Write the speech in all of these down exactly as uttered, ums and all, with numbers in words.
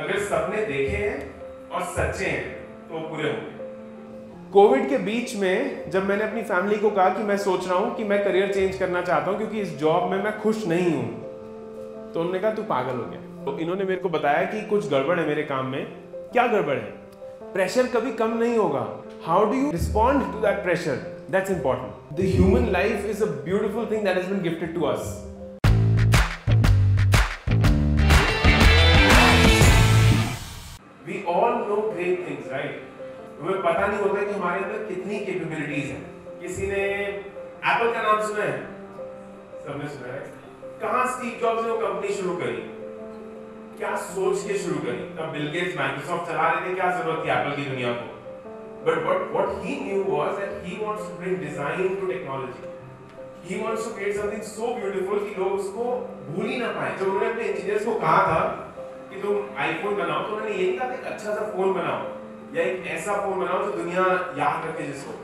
अगर सपने देखे हैं और सच्चे हैं तो पूरे होंगे। कोविड के बीच में जब मैंने अपनी फैमिली को कहा कि मैं सोच रहा हूँ कि मैं करियर चेंज करना चाहता हूँ क्योंकि इस जॉब में मैं खुश नहीं हूँ, तो उन्होंने कहा तू पागल हो गया। तो इन्होंने मेरे को बताया कि कुछ गड़बड़ है मेरे काम में। क्या गड़बड़ है? प्रेशर कभी कम नहीं होगा। How do you respond to that pressure, that's important. The human life is a beautiful thing that has been gifted to us. We all know great things, right? हमें पता नहीं होता कि हमारे अंदर कितनी capabilities हैं। किसी ने Apple का नाम सुना है? सबने सुना है। कहाँ Steve Jobs ने वो कंपनी शुरू करी? क्या सोच के शुरू करी? तब Bill Gates Microsoft चला रहे थे, क्या जरूरत थी Apple की दुनिया को? But what what he knew was that he wants to bring design to technology. He wants to create something so beautiful कि लोग उसको भूल ही ना पाएं। जब उन्होंने अपने इंजीनियर्स को कहा था कि तुम आईफोन बनाओ, तो उन्होंने यही कहा था एक अच्छा सा फोन बनाओ या एक ऐसा फोन बनाओ जो दुनिया याद रखे जिसको।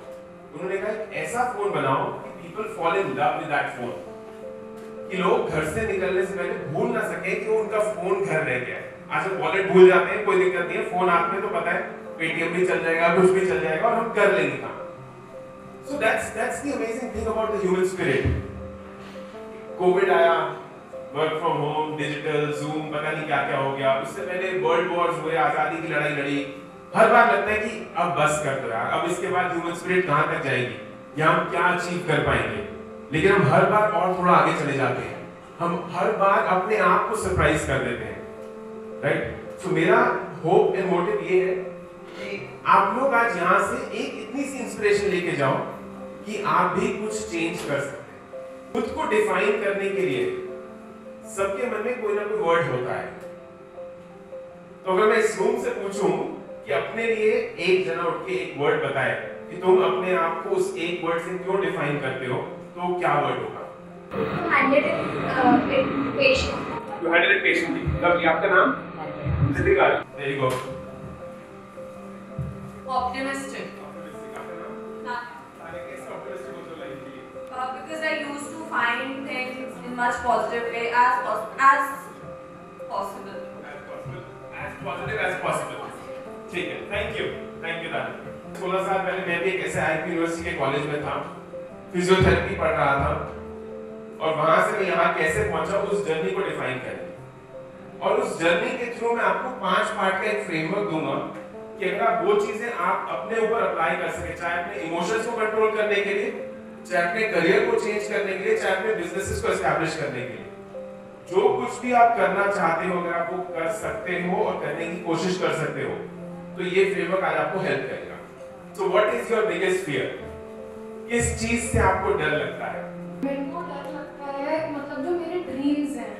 उन्होंने कहा एक ऐसा फोन बनाओ कि people fall in love with that phone, कि लोग घर से निकलने से पहले भूल ना सके कि वो उनका फोन घर रह गया। आज हम वॉलेट भूल जाते हैं, कोई दिक्कत नहीं है, फोन हाथ में तो पता है पेटीएम भी चल जाएगा, कुछ भी चल जाएगा और हम कर लेंगे काम। So that's that's the amazing thing about the human spirit. Covid आया, work from home, digital, Zoom, पता नहीं क्या क्या हो गया। उससे पहले वर्ल्ड वॉर्स हुए, आजादी की लड़ाई लड़ी। हर बार लगता है कि अब बस कर दो यार, अब इसके बाद ह्यूमन स्पिरिट कहाँ तक जाएगी या हम क्या अचीव कर पाएंगे। लेकिन हम हर बार और थोड़ा आगे चले जाते हैं, हम हर बार अपने आप को सरप्राइज कर देते हैं, राइट। सो मेरा होप एंड मोटिव ये है कि आप लोग आज यहाँ से एक इतनी सी इंस्पिरेशन लेके जाओ कि आप भी कुछ चेंज कर सकते हैं। खुद को डिफाइन करने के लिए सबके मन में कोई ना कोई वर्ड होता है, तो अगर मैं इस रूम से पूछूं कि अपने लिए एक जना उठ के एक वर्ड बताए कि तुम अपने आप को उस एक वर्ड से क्यों डिफाइन करते हो, तो क्या वर्ड होगा? You handled it patiently. Lovely, आपका नाम? Ritika. Very good. Optimistic. Optimistic आपका नाम? ना। तारे कैसे optimistic होते हो लाइफ के लिए? Because I used to find things much positive way as possible as possible as possible as positive as possible. ठीक है, thank you, thank you दादा। सोलह साल पहले मैं भी एक ऐसे आईपी यूनिवर्सिटी के कॉलेज में था, फिजियोथेरेपी पढ़ रहा था और वहाँ से मैं यहाँ कैसे पहुँचा उस जर्नी को डिफाइन करें। और उस जर्नी के थ्रू मैं आपको पांच पार्ट का एक फ्रेमवर्क दूंगा कि अगर आप वो चीजें आप अपने ऊपर अप्लाई कर सके, चाहे अपने इमोशंस को कंट्रोल करने के लिए, चाहे अपने करियर को चेंज करने के लिए, चाहे अपने बिजनेसेस को एस्टैब्लिश करने के लिए, जो कुछ भी आप करना चाहते हो अगर आप वो कर सकते हो और करने की कोशिश कर सकते हो तो ये फ्रेमवर्क आज आपको हेल्प करेगा। So what is your biggest fear? किस चीज से आपको डर लगता है? मेरे को डर लगता है मतलब जो मेरे ड्रीम्स हैं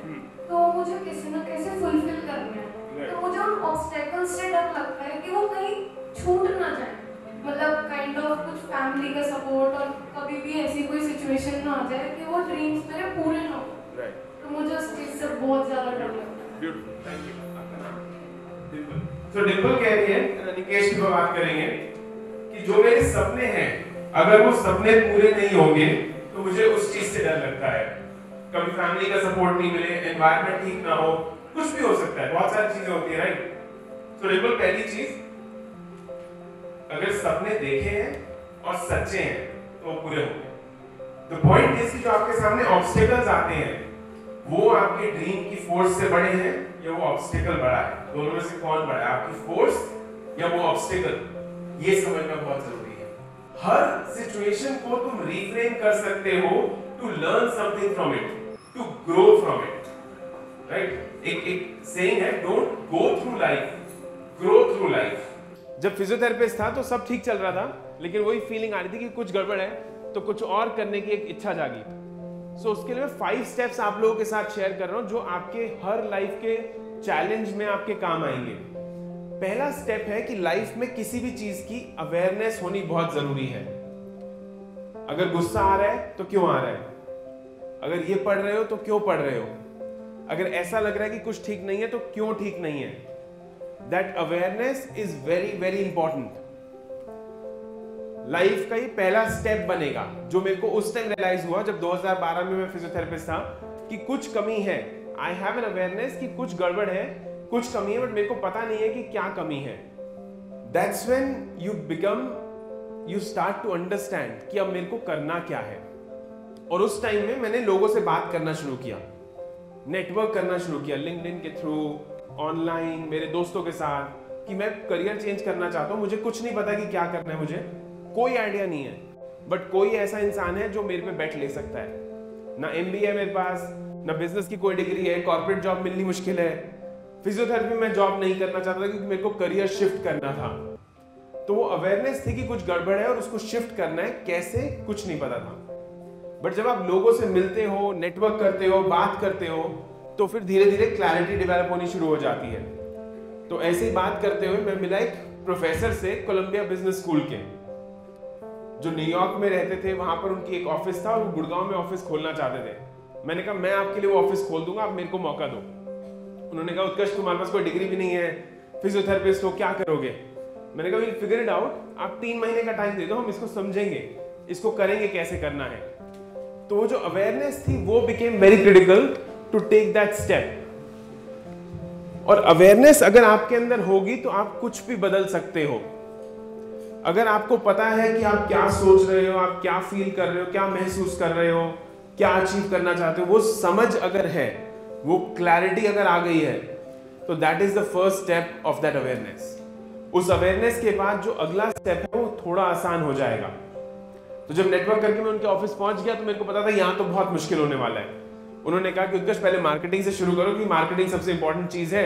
तो मुझे किसी न कैसे फुलफिल करने हैं, तो मुझे उन ऑब्स्टेकल्स से डर लगता है कि वो कहीं छूट ना जाए। मतलब काइंड ऑफ कुछ फैमिली का सपोर्ट और कभी भी ऐसी कोई सिचुएशन ना आ जाए कि वो ड्रीम्स मेरे पूरे ना हो, राइट। तो मुझे उस चीज से बहुत ज्यादा डर लगता है। Beautiful, thank you. आपका नाम? डिंपल। सो डिंपल कह रही है, निकेश की बात करेंगे कि जो मेरे सपने हैं अगर वो सपने पूरे नहीं होंगे तो मुझे उस चीज से डर लगता है। कभी फैमिली का सपोर्ट नहीं मिले, एनवायरनमेंट ठीक ना हो, कुछ भी हो सकता है, बहुत सारी चीजें होती है, राइट। सो डिंपल, पहली चीज अगर सपने देखे हैं और सच्चे हैं तो पूरे होंगे। The point is कि जो आपके सामने ऑब्स्टेकल्स आते हैं वो आपके ड्रीम की फोर्स से बड़े हैं या वो ऑब्स्टेकल बड़ा है? दोनों में से कौन बड़ा है, आपकी फोर्स या वो ऑब्स्टेकल? ये समझना बहुत जरूरी है। हर सिचुएशन को तुम रीफ्रेम कर सकते हो to learn something from it, to grow from it, right. एक एक सेइंग है, don't go through life, grow through life. जब फिजियोथेरेपिस्ट था तो सब ठीक चल रहा था, लेकिन वही फीलिंग आ रही थी कि कुछ गड़बड़ है, तो कुछ और करने की एक इच्छा जागी। सो so, उसके लिए मैं फाइव स्टेप्स आप लोगों के साथ शेयर कर रहा हूँ जो आपके हर लाइफ के चैलेंज में आपके काम आएंगे। पहला स्टेप है कि लाइफ में किसी भी चीज की अवेयरनेस होनी बहुत जरूरी है। अगर गुस्सा आ रहा है तो क्यों आ रहा है, अगर ये पढ़ रहे हो तो क्यों पढ़ रहे हो, अगर ऐसा लग रहा है कि कुछ ठीक नहीं है तो क्यों ठीक नहीं है। That awareness is very very important. Life का ये पहला स्टेप बनेगा, जो मेरे को उस टाइम रियलाइज हुआ जब दो हज़ार बारह में मैं फिजियोथेरेपिस्ट था कि कुछ कमी है। आई हैव एन अवेयरनेस कि कुछ गड़बड़ है, कुछ कमी है बट मेरे को पता नहीं है कि क्या कमी है. That's when you become you start to understand कि अब मेरे को करना क्या है. और उस टाइम में मैंने लोगों से बात करना शुरू किया, नेटवर्क करना शुरू किया, लिंक्डइन के थ्रू, ऑनलाइन, मेरे दोस्तों के साथ, कि मैं करियर चेंज करना चाहता हूँ, मुझे कुछ नहीं पता कि क्या करना है, मुझे कोई आइडिया नहीं है, बट कोई ऐसा इंसान है जो मेरे पे बैट ले सकता है. ना एम बी ए मेरे पास, ना बिजनेस की कोई डिग्री है, कॉर्पोरेट जॉब मिलनी मुश्किल है, फिजियोथेरेपी में जॉब नहीं करना चाहता था क्योंकि मेरे को करियर शिफ्ट करना था. तो वो अवेयरनेस थी कि कुछ गड़बड़ है और उसको शिफ्ट करना है, कैसे कुछ नहीं पता था. बट जब आप लोगों से मिलते हो, नेटवर्क करते हो, बात करते हो, तो फिर धीरे धीरे क्लैरिटी डेवलप होनी शुरू हो जाती है. तो ऐसे ही बात करते हुए मैं मिला एक प्रोफेसर से कोलंबिया बिजनेस स्कूल के, जो न्यूयॉर्क में रहते थे. वहाँ पर उनकी एक ऑफिस था और वो गुड़गांव में ऑफिस खोलना चाहते थे. मैंने कहा मैं आपके लिए वो ऑफिस खोल दूंगा, आप मेरे को मौका दो. उन्होंने कहा उत्कर्ष तुम्हारे पास कोई डिग्री भी नहीं है, फिजियोथेरेपिस्ट हो, क्या करोगे? मैंने कहा विल फिगर इट आउट, आप तीन महीने का टाइम दे दो, हम इसको समझेंगे, इसको करेंगे, कैसे करना है. तो वो जो अवेयरनेस थी वो became very critical to take that step. और अवेयरनेस अगर आपके अंदर होगी तो आप कुछ भी बदल सकते हो. अगर आपको पता है कि आप क्या सोच रहे हो, आप क्या फील कर रहे हो, क्या महसूस कर रहे हो, क्या अचीव करना चाहते हो, वो समझ अगर है, वो क्लैरिटी अगर आ गई है, तो that is the first step of that awareness. उस अवेयरनेस के बाद जो अगला स्टेप है वो थोड़ा आसान हो जाएगा. तो जब नेटवर्क करके मैं उनके ऑफिस पहुंच गया तो मेरे को पता था यहाँ तो बहुत मुश्किल होने वाला है. उन्होंने कहा कि उत्कर्ष पहले मार्केटिंग से शुरू करो, कि मार्केटिंग सबसे इंपॉर्टेंट चीज़ है.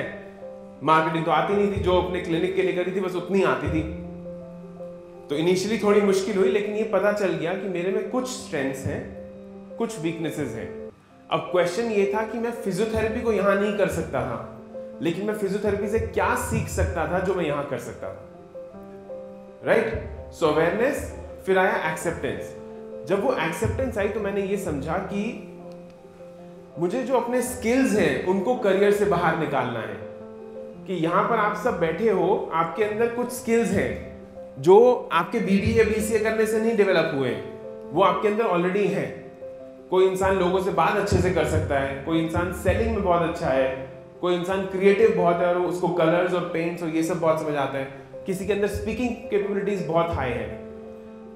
मार्केटिंग तो आती नहीं थी, जो अपने क्लिनिक के लिए करी थी बस उतनी आती थी. तो इनिशियली थोड़ी मुश्किल हुई, लेकिन ये पता चल गया कि मेरे में कुछ स्ट्रेंथ्स हैं, कुछ वीकनेसेस हैं. अब क्वेश्चन ये था कि मैं फिजियोथेरेपी को यहाँ नहीं कर सकता था, लेकिन मैं फिजियोथेरेपी से क्या सीख सकता था जो मैं यहाँ कर सकता था, राइट? सो अवेयरनेस, फिर आया एक्सेप्टेंस. जब वो एक्सेप्टेंस आई तो मैंने ये समझा कि मुझे जो अपने स्किल्स हैं उनको करियर से बाहर निकालना है. कि यहाँ पर आप सब बैठे हो, आपके अंदर कुछ स्किल्स हैं जो आपके बीबीए या बीसीए करने से नहीं डेवलप हुए, वो आपके अंदर ऑलरेडी हैं. कोई इंसान लोगों से बात अच्छे से कर सकता है, कोई इंसान सेलिंग में बहुत अच्छा है, कोई इंसान क्रिएटिव बहुत है और उसको कलर्स और पेंट्स और ये सब बहुत समझ आता है, किसी के अंदर स्पीकिंग कैपेबिलिटीज बहुत हाई है.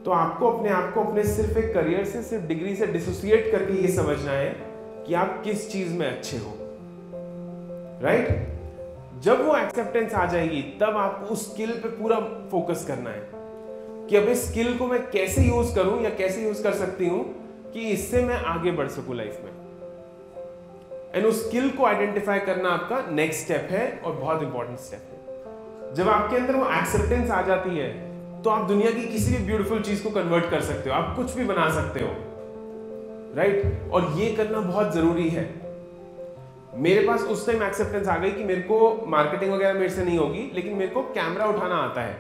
तो आपको अपने आप को अपने सिर्फ एक करियर से, सिर्फ डिग्री से डिसोसिएट करके ये समझना है कि आप किस चीज में अच्छे हो, राइट? जब वो एक्सेप्टेंस आ जाएगी तब आपको उस स्किल पे पूरा फोकस करना है कि अब इस स्किल को मैं कैसे यूज करूं या कैसे यूज कर सकती हूं कि इससे मैं आगे बढ़ सकूं लाइफ में. एंड उस स्किल को आइडेंटिफाई करना आपका नेक्स्ट स्टेप है और बहुत इंपॉर्टेंट स्टेप है. जब आपके अंदर वो एक्सेप्टेंस आ जाती है तो आप दुनिया की किसी भी ब्यूटीफुल चीज को कन्वर्ट कर सकते हो, आप कुछ भी बना सकते हो, राइट right? और ये करना बहुत जरूरी है. मेरे पास उस टाइम एक्सेप्टेंस आ गई कि मेरे को मार्केटिंग वगैरह मेरे से नहीं होगी, लेकिन मेरे को कैमरा उठाना आता है.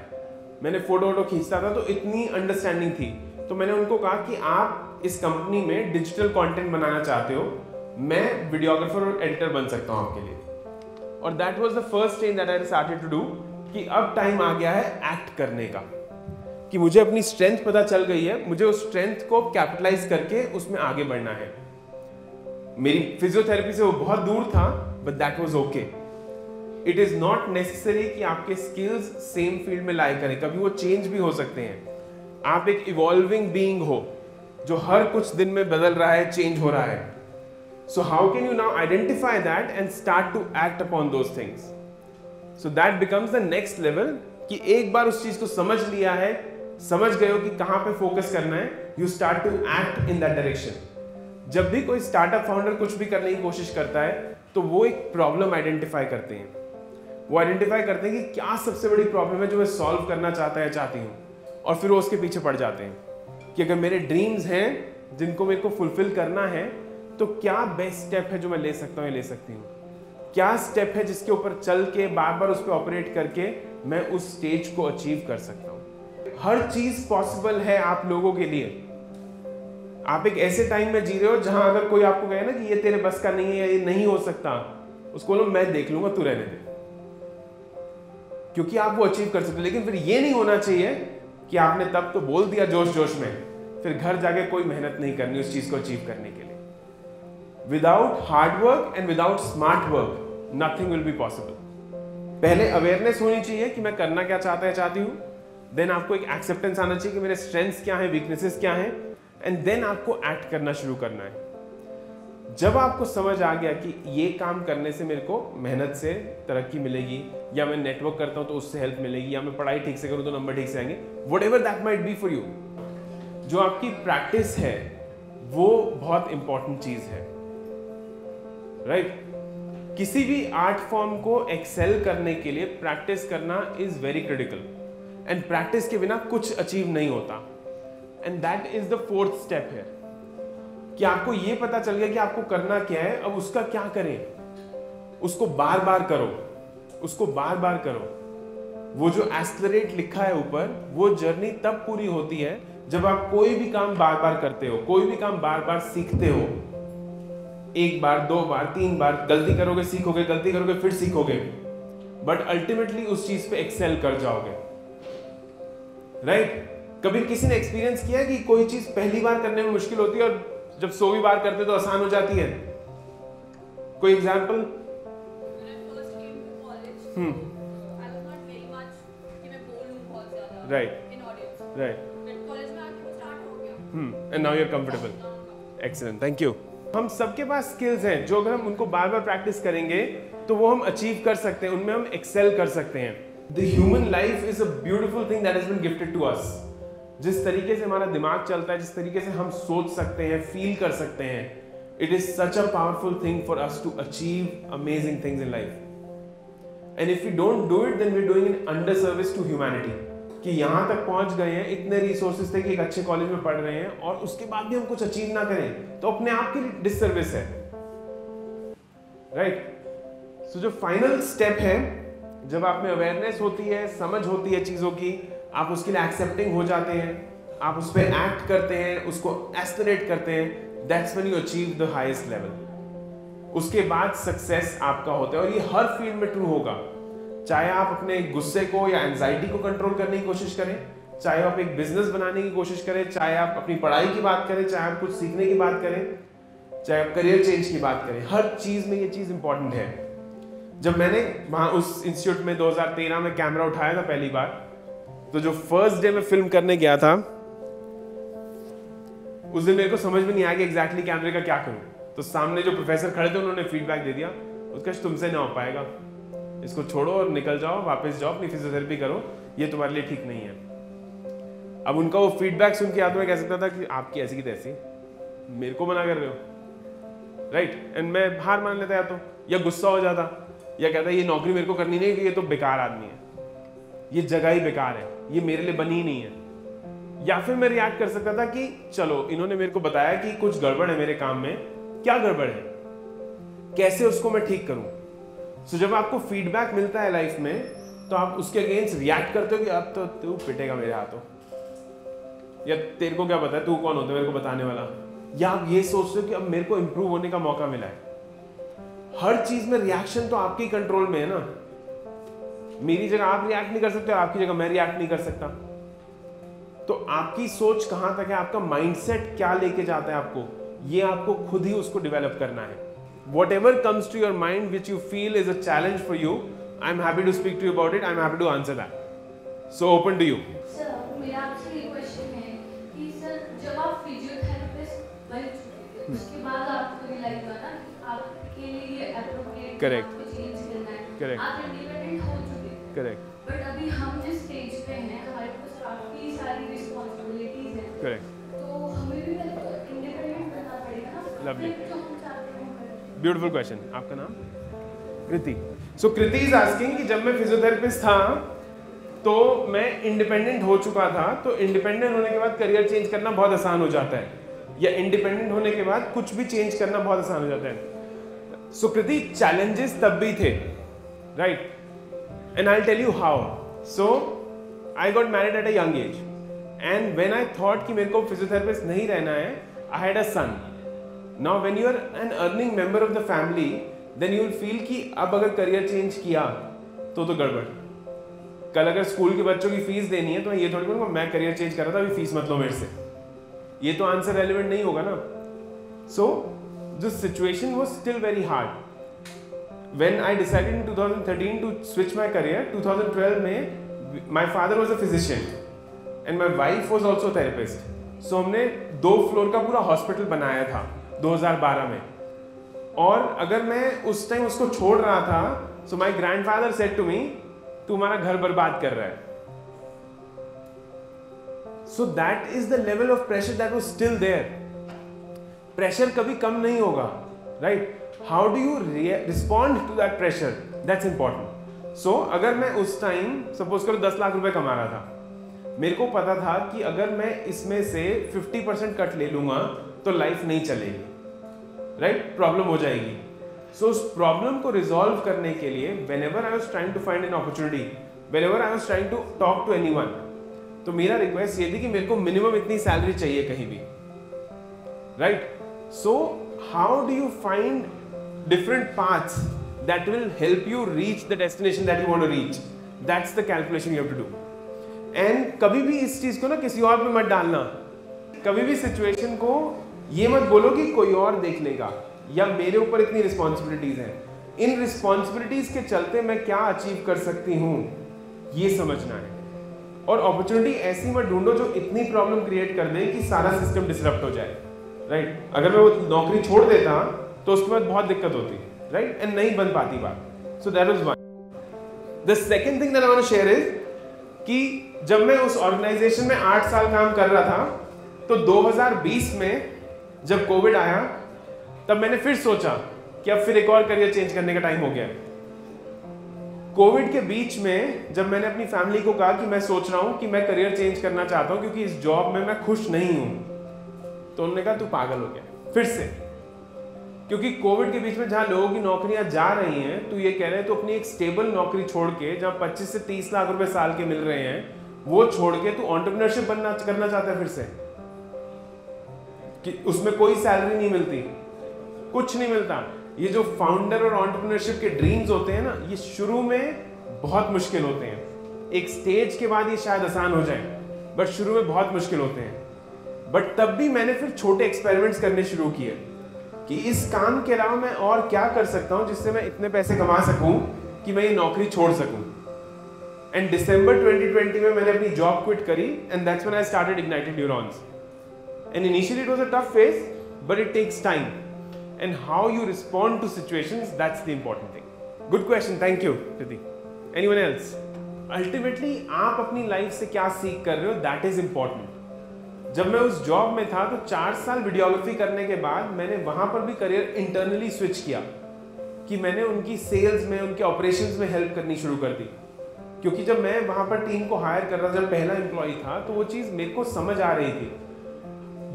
मैंने फोटो वोटो खींचता था तो इतनी अंडरस्टैंडिंग थी. तो मैंने उनको कहा कि आप इस कंपनी में डिजिटल कॉन्टेंट बनाना चाहते हो, मैं वीडियोग्राफर और एडिटर बन सकता हूँ आपके लिए. और that was the first thing that I started to do कि अब टाइम आ गया है एक्ट करने का, कि मुझे अपनी स्ट्रेंथ पता चल गई है, मुझे उस स्ट्रेंथ को कैपिटलाइज करके उसमें आगे बढ़ना है. मेरी फिजियोथेरेपी से वो बहुत दूर था but that was okay. It is not necessary कि आपके स्किल्स सेम फील्ड में लाई करें, कभी वो चेंज भी हो सकते हैं. आप एक इवॉल्विंग बीइंग हो जो हर कुछ दिन में बदल रहा है, चेंज हो रहा है. So how can you now identify that and start to act upon those things. So that becomes the next level, कि एक बार उस चीज को समझ लिया है, समझ गए हो कि कहाँ पे फोकस करना है, you start to act in that direction. जब भी कोई स्टार्टअप फाउंडर कुछ भी करने की कोशिश करता है तो वो एक प्रॉब्लम आइडेंटिफाई करते हैं. वो आइडेंटिफाई करते हैं कि क्या सबसे बड़ी प्रॉब्लम है जो मैं सॉल्व करना चाहता है चाहती हूँ, और फिर वो उसके पीछे पड़ जाते हैं कि अगर मेरे ड्रीम्स हैं जिनको मेरे को फुलफिल करना है तो क्या बेस्ट स्टेप है जो मैं ले सकता हूँ या ले सकती हूँ, क्या स्टेप है जिसके ऊपर चल के बार बार उस पर ऑपरेट करके मैं उस स्टेज को अचीव कर सकता हूँ. हर चीज पॉसिबल है आप लोगों के लिए. आप एक ऐसे टाइम में जी रहे हो जहां अगर कोई आपको कहे ना कि ये तेरे बस का नहीं है, ये नहीं हो सकता, उसको बोलो मैं देख लूंगा, तू रहने दे, क्योंकि आप वो अचीव कर सकते हो. लेकिन फिर ये नहीं होना चाहिए कि आपने तब तो बोल दिया जोश जोश में, फिर घर जाके कोई मेहनत नहीं करनी उस चीज को अचीव करने के लिए. Without hard work and without smart work nothing will be possible. पहले अवेयरनेस होनी चाहिए कि मैं करना क्या चाहता है चाहती हूँ, देन आपको एक एक्सेप्टेंस आना चाहिए कि मेरे स्ट्रेंथ्स क्या हैं, वीकनेसेस क्या हैं, एंड देन आपको एक्ट करना शुरू करना है। जब आपको समझ आ गया कि ये काम करने से मेरे को मेहनत से तरक्की मिलेगी, या मैं नेटवर्क करता हूँ तो उससे हेल्प मिलेगी, या मैं पढ़ाई ठीक से करूँ तो नंबर ठीक से आएंगे, whatever that might be for you, जो आपकी प्रैक्टिस है वो बहुत इंपॉर्टेंट चीज़ है, राइट right? किसी भी आर्ट फॉर्म को एक्सेल करने के लिए प्रैक्टिस करना is very critical, and practice के बिना कुछ अचीव नहीं होता, and that is the fourth step है कि आपको ये पता चल गया कि आपको करना क्या है, अब उसका क्या करें, उसको बार बार करो, उसको बार बार करो। वो जो एक्सेलरेट लिखा है ऊपर, वो जर्नी तब पूरी होती है जब आप कोई भी काम बार बार करते हो, कोई भी काम बार बार सीखते हो, एक बार, दो बार, तीन बार गलती करोगे, सीखोगे, गलती करोगे, फिर सीखोगे, बट अल्टीमेटली उस चीज पे एक्सेल कर जाओगे, राइट right? कभी किसी ने एक्सपीरियंस किया कि कोई चीज पहली बार करने में मुश्किल होती है और जब सौवीं बार करते हो तो आसान हो जाती है? कोई example? Right right and now you are comfortable. Excellent, thank you. हम सबके पास स्किल्स हैं जो अगर हम उनको बार बार प्रैक्टिस करेंगे तो वो हम अचीव कर सकते हैं, उनमें हम एक्सेल कर सकते हैं। The human life is a beautiful thing that has been gifted to us. जिस तरीके से हमारा दिमाग चलता है, जिस तरीके से हम सोच सकते हैं, फील कर सकते हैं, it is such a powerful thing for us to achieve amazing things in life, and if you don't do it then we doing an under service to humanity. कि यहाँ तक पहुँच गए हैं, इतने रिसोर्सेज थे कि एक अच्छे कॉलेज में पढ़ रहे हैं और उसके बाद भी हम कुछ अचीव ना करें तो अपने आप की डिससर्विस है, राइट right? सो so, जो फाइनल स्टेप है, जब आप में अवेयरनेस होती है, समझ होती है चीज़ों की, आप उसके लिए एक्सेप्टिंग हो जाते हैं, आप उस पर एक्ट करते हैं, उसको एस्टिमेट करते हैं, that's when you achieve the highest level. उसके बाद सक्सेस आपका होता है, और ये हर फील्ड में ट्रू होगा, चाहे आप अपने गुस्से को या एंजाइटी को कंट्रोल करने की कोशिश करें, चाहे आप एक बिजनेस बनाने की कोशिश करें, चाहे आप अपनी पढ़ाई की बात करें, चाहे आप कुछ सीखने की बात करें, चाहे आप करियर चेंज की बात करें, हर चीज़ में ये चीज़ इंपॉर्टेंट है। जब मैंने वहाँ उस इंस्टीट्यूट में दो हज़ार तेरह में कैमरा उठाया था पहली बार, तो जो फर्स्ट डे में फिल्म करने गया था, उस दिन मेरे को समझ में नहीं आया कि एग्जैक्टली कैमरे का क्या करूँ, तो सामने जो प्रोफेसर खड़े थे उन्होंने फीडबैक दे दिया, उत्कर्ष तुमसे ना हो पाएगा, इसको छोड़ो और निकल जाओ, वापस जाओ, अपनी फिजियोथेरेपी करो, ये तुम्हारे लिए ठीक नहीं है। अब उनका वो फीडबैक सुन के याद में कह सकता था कि आपकी ऐसी की तैसी, मेरे को मना कर रहे हो, राइट right? एंड मैं हार मान लेता या तो, या गुस्सा हो जाता, या कहता ये नौकरी मेरे को करनी नहीं है, ये तो बेकार आदमी है, ये जगह ही बेकार है, ये मेरे लिए बनी ही नहीं है। या फिर मैं रिएक्ट कर सकता था कि चलो इन्होंने मेरे को बताया कि कुछ गड़बड़ है मेरे काम में, क्या गड़बड़ है, कैसे उसको मैं ठीक करूँ। सो so, जब आपको फीडबैक मिलता है लाइफ में तो आप उसके अगेंस्ट रिएक्ट करते हो कि अब तो तू पिटेगा मेरे हाथों, या तेरे को क्या पता है, तू कौन होता है मेरे को बताने वाला, या आप ये सोचते हो कि अब मेरे को इम्प्रूव होने का मौका मिला है। हर चीज़ में रिएक्शन तो आपके कंट्रोल में है ना, मेरी जगह आप रिएक्ट नहीं कर सकते और आपकी जगह मैं रिएक्ट नहीं कर सकता, तो आपकी सोच कहाँ तक है, आपका माइंडसेट क्या लेके जाता है आपको, ये आपको खुद ही उसको डिवेलप करना है। Whatever comes to your mind which you feel is a challenge for you, I'm happy to speak to you about it, I'm happy to answer that. So open to you. Sir, मेरा आपसे ये question है कि sir जब आप physiotherapist बन चुके थे उसके बाद आपको realize हुआ ना आपके लिए ये appropriate Correct. आपको change करना है. Correct. आप independent हो चुके थे. Correct. But अभी हम जिस stage पे हैं हमारे पास काफी सारी responsibilities हैं. Correct. तो हमें भी independent बनना पड़ेगा. Lovely. Beautiful question. आपका नाम? कृति। सो कृति इज आस्किंग कि जब मैं फिजियोथेरेपिस्ट था तो मैं इंडिपेंडेंट हो चुका था, तो इंडिपेंडेंट होने के बाद करियर चेंज करना बहुत आसान हो जाता है, या इंडिपेंडेंट होने के बाद कुछ भी चेंज करना बहुत आसान हो जाता है। सो कृति, चैलेंजेस तब भी थे, right? And I will tell you how. So I got married at a young age, and when I thought कि मेरे को फिजियोथेरेपिस्ट नहीं रहना है, I had a son. Now when you are an earning member of the family, then you will feel कि अब अगर career change किया तो तो गड़बड़। कल अगर स्कूल के बच्चों की फीस देनी है तो मैं ये थोड़ी बोलूँगा मैं करियर चेंज कर रहा था, अभी फीस मत लो मेरे से, ये तो आंसर रेलिवेंट नहीं होगा ना। So this situation was still very hard. when I decided in twenty thirteen to switch my career, twenty twelve में my father was a physician and my wife was also a therapist. So हमने दो floor का पूरा hospital बनाया था twenty twelve में. और अगर मैं उस टाइम उसको छोड़ रहा था, so my grandfather said to me, तू हमारा घर बर्बाद कर रहा है. So that is the level of pressure that was still there. Pressure कभी कम नहीं होगा, right? How do you respond to that pressure? That's important. So अगर मैं उस टाइम suppose करो दस लाख रुपए कमा रहा था, मेरे को पता था कि अगर मैं इसमें से fifty percent कट ले लूँगा तो लाइफ नहीं चलेगी, right? Problem हो जाएगी. So उस problem को resolve करने के लिए whenever I was trying to find an opportunity, whenever I was trying to talk to anyone, तो मेरा रिक्वेस्ट ये थी कि मेरे को मिनिमम इतनी सैलरी चाहिए कहीं भी, right? So how do you find different paths that will help you reach the destination that you want to reach, that's the calculation you have to do. And कभी भी इस चीज को ना किसी और पे मत डालना, कभी भी सिचुएशन को ये मत बोलो कि कोई और देख लेगा या मेरे ऊपर इतनी रिस्पॉन्सिबिलिटीज हैं, इन रिस्पॉन्सिबिलिटीज के चलते मैं क्या अचीव कर सकती हूँ ये समझना है. और अपॉर्चुनिटी ऐसी मत ढूंढो जो इतनी प्रॉब्लम क्रिएट कर दे कि सारा सिस्टम डिसरप्ट हो जाए, राइट? अगर मैं वो नौकरी छोड़ देता तो उसके बाद बहुत दिक्कत होती, राइट? एंड नहीं बन पाती बात. So that was one. The second thing that I want to share is कि जब मैं उस ऑर्गेनाइजेशन में आठ साल काम कर रहा था तो twenty twenty में जब कोविड आया तब मैंने फिर सोचा कि अब फिर एक और करियर चेंज करने का टाइम हो गया. कोविड के बीच में जब मैंने अपनी फैमिली को कहा कि मैं सोच रहा हूँ कि मैं करियर चेंज करना चाहता हूँ क्योंकि इस जॉब में मैं खुश नहीं हूँ, तो उन्होंने कहा तू पागल हो गया फिर से, क्योंकि कोविड के बीच में जहाँ लोगों की नौकरियाँ जा रही हैं तो ये कह रहे हैं तो अपनी एक स्टेबल नौकरी छोड़ के जहाँ पच्चीस से तीस लाख रुपये साल के मिल रहे हैं वो छोड़ के तू एंटरप्रेन्योरशिप बनना करना चाहता है फिर से, कि उसमें कोई सैलरी नहीं मिलती, कुछ नहीं मिलता. ये जो फाउंडर और एंटरप्रेन्योरशिप के ड्रीम्स होते हैं ना, ये शुरू में बहुत मुश्किल होते हैं. एक स्टेज के बाद ये शायद आसान हो जाए बट शुरू में बहुत मुश्किल होते हैं. बट तब भी मैंने फिर छोटे एक्सपेरिमेंट्स करने शुरू किए कि इस काम के अलावा मैं और क्या कर सकता हूँ जिससे मैं इतने पैसे कमा सकूँ कि मैं ये नौकरी छोड़ सकूँ. एंड दिसंबर twenty twenty में मैंने अपनी जॉब क्विट करी and that's when I started Ignited Neurons. And initially it was a tough phase but it takes time. And how you respond to situations, that's the important thing. Good question, thank you, Priti. Anyone else? Ultimately, आप अपनी life से क्या सीख कर रहे हो, that is important. जब मैं उस जॉब में था तो चार साल वीडियोग्राफी करने के बाद मैंने वहाँ पर भी करियर इंटरनली स्विच किया कि मैंने उनकी सेल्स में, उनके ऑपरेशंस में हेल्प करनी शुरू कर दी. क्योंकि जब मैं वहाँ पर टीम को हायर कर रहा था, जब पहला एम्प्लॉय था, तो वो चीज़ मेरे को समझ आ रही थी.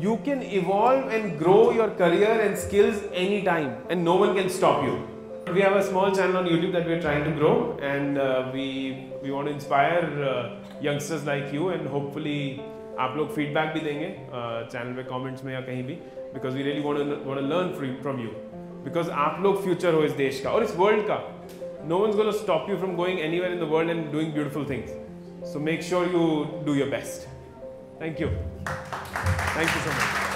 You can evolve and grow your career and skills anytime and no one can stop you. We have a small channel on YouTube that we are trying to grow and uh, we we want to inspire uh, youngsters like you and hopefully आप लोग feedback भी देंगे uh, channel में comments में या कहीं भी, because we really want to want to learn from you, because आप लोग future हो इस देश का और इस world का. No one's going to stop you from going anywhere in the world and doing beautiful things. So make sure you do your best. Thank you. Thank you so much.